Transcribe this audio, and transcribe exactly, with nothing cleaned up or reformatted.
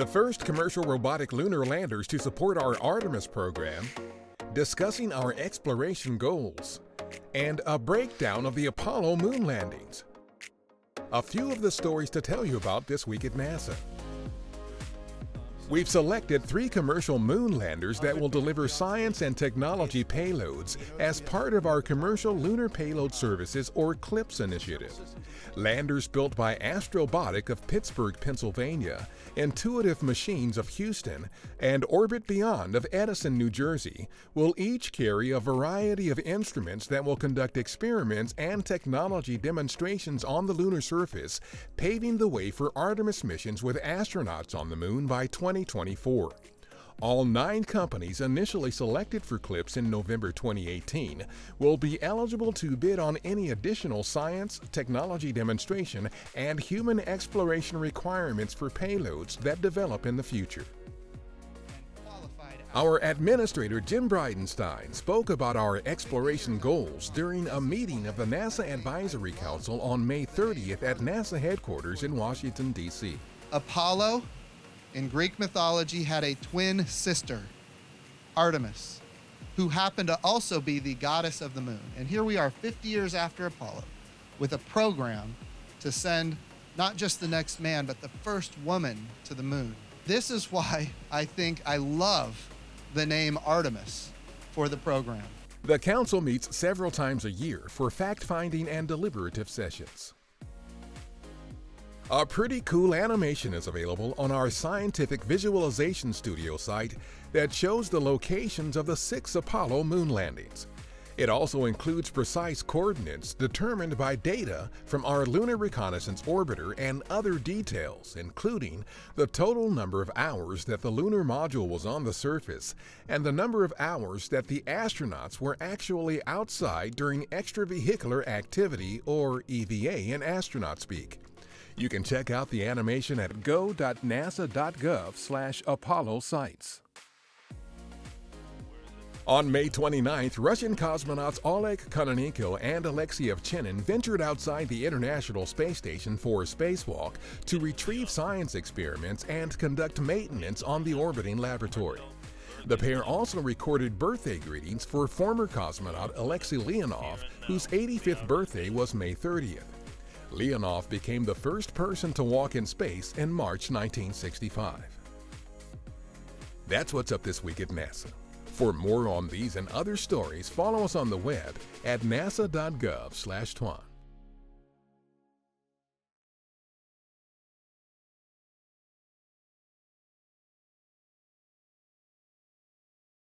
The first commercial robotic lunar landers to support our Artemis program, discussing our exploration goals, and a breakdown of the Apollo moon landings. A few of the stories to tell you about this week at NASA. We've selected three commercial moon landers that will deliver science and technology payloads as part of our Commercial Lunar Payload Services, or CLPS, initiative. Landers built by Astrobotic of Pittsburgh, Pennsylvania, Intuitive Machines of Houston, and Orbit Beyond of Edison, New Jersey, will each carry a variety of instruments that will conduct experiments and technology demonstrations on the lunar surface, paving the way for Artemis missions with astronauts on the moon by twenty twenty-four. All nine companies initially selected for CLPS in November twenty eighteen will be eligible to bid on any additional science, technology demonstration, and human exploration requirements for payloads that develop in the future. Our administrator, Jim Bridenstine, spoke about our exploration goals during a meeting of the NASA Advisory Council on May thirtieth at NASA headquarters in Washington, D C Apollo, in Greek mythology, had a twin sister, Artemis, who happened to also be the goddess of the moon. And here we are fifty years after Apollo with a program to send not just the next man, but the first woman to the moon. This is why I think I love the name Artemis for the program. The council meets several times a year for fact-finding and deliberative sessions. A pretty cool animation is available on our Scientific Visualization Studio site that shows the locations of the six Apollo moon landings. It also includes precise coordinates determined by data from our Lunar Reconnaissance Orbiter and other details, including the total number of hours that the lunar module was on the surface and the number of hours that the astronauts were actually outside during extravehicular activity, or E V A in astronaut speak. You can check out the animation at go dot nasa dot gov slash apollo sites. On May twenty-ninth, Russian cosmonauts Oleg Kononenko and Alexei Evchenin ventured outside the International Space Station for a spacewalk to retrieve science experiments and conduct maintenance on the orbiting laboratory. The pair also recorded birthday greetings for former cosmonaut Alexei Leonov, whose eighty-fifth birthday was May thirtieth. Leonov became the first person to walk in space in March nineteen sixty-five. That's what's up this week at NASA. For more on these and other stories, follow us on the web at nasa dot gov slash twan.